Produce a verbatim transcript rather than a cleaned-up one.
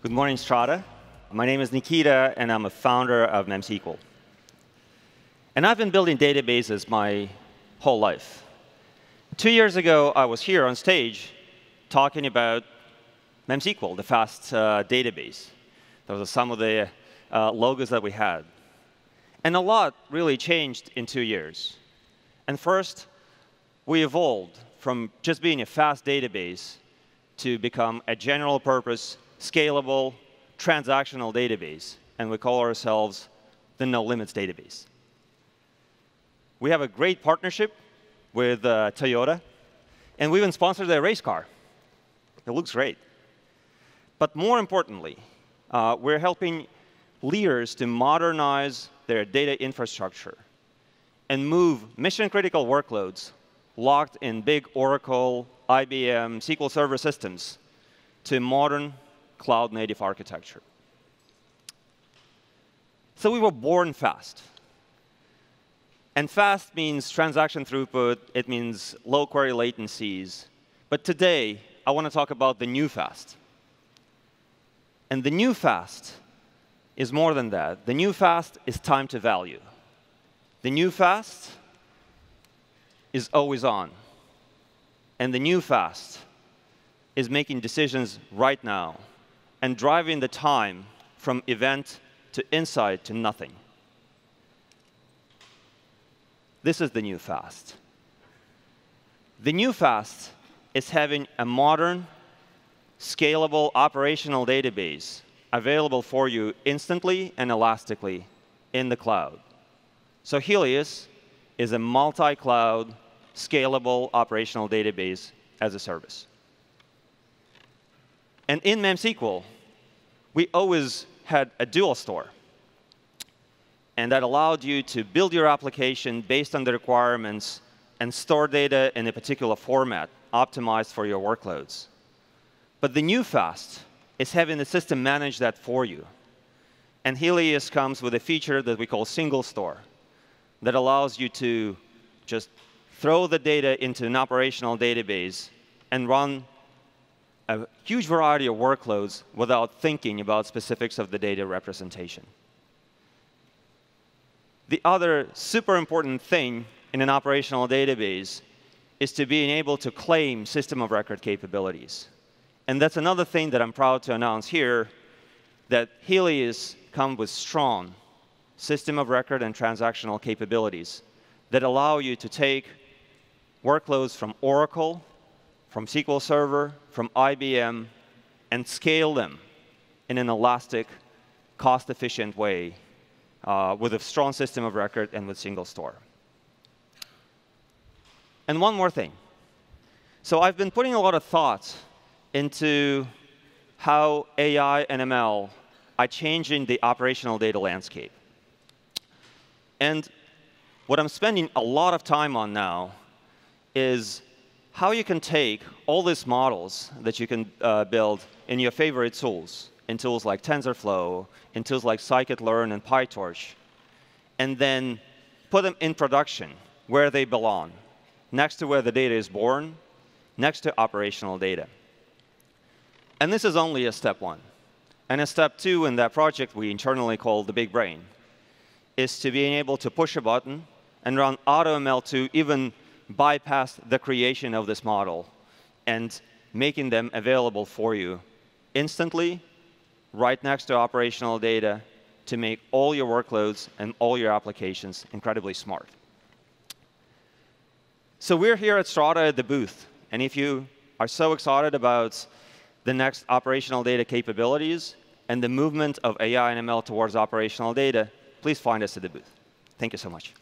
Good morning, Strata. My name is Nikita, and I'm a founder of MemSQL. And I've been building databases my whole life. Two years ago, I was here on stage talking about MemSQL, the fast uh, database. Those are some of the uh, logos that we had. And a lot really changed in two years. And first, we evolved from just being a fast database to become a general purpose, scalable, transactional database. And we call ourselves the No Limits database. We have a great partnership with uh, Toyota. And we even sponsored their race car. It looks great. But more importantly, uh, we're helping leaders to modernize their data infrastructure and move mission-critical workloads locked in big Oracle, I B M, S Q L Server systems to modern cloud-native architecture. So we were born fast. And fast means transaction throughput. It means low query latencies. But today, I want to talk about the new fast. And the new fast is more than that. The new fast is time to value. The new fast is always on. And the new fast is making decisions right now and driving the time from event to insight to nothing. This is the new fast. The new fast is having a modern, scalable operational database available for you instantly and elastically in the cloud. So Helios is a multi-cloud, scalable operational database as a service. And in MemSQL, we always had a dual store. And that allowed you to build your application based on the requirements and store data in a particular format optimized for your workloads. But the new fast is having the system manage that for you. And Helios comes with a feature that we call single store that allows you to just throw the data into an operational database and run a huge variety of workloads without thinking about specifics of the data representation. The other super important thing in an operational database is to being able to claim system of record capabilities. And that's another thing that I'm proud to announce here, that Helios comes with strong system of record and transactional capabilities that allow you to take workloads from Oracle, from S Q L Server, from I B M, and scale them in an elastic, cost-efficient way uh, with a strong system of record and with single store. And one more thing. So I've been putting a lot of thought into how A I and M L are changing the operational data landscape. And what I'm spending a lot of time on now is how you can take all these models that you can uh, build in your favorite tools, in tools like TensorFlow, in tools like scikit-learn and PyTorch, and then put them in production where they belong, next to where the data is born, next to operational data. And this is only a step one. And a step two in that project we internally call the big brain is to being able to push a button and run AutoML to even bypass the creation of this model and making them available for you instantly, right next to operational data, to make all your workloads and all your applications incredibly smart. So we're here at Strata at the booth. And if you are so excited about the next operational data capabilities and the movement of A I and M L towards operational data, please find us at the booth. Thank you so much.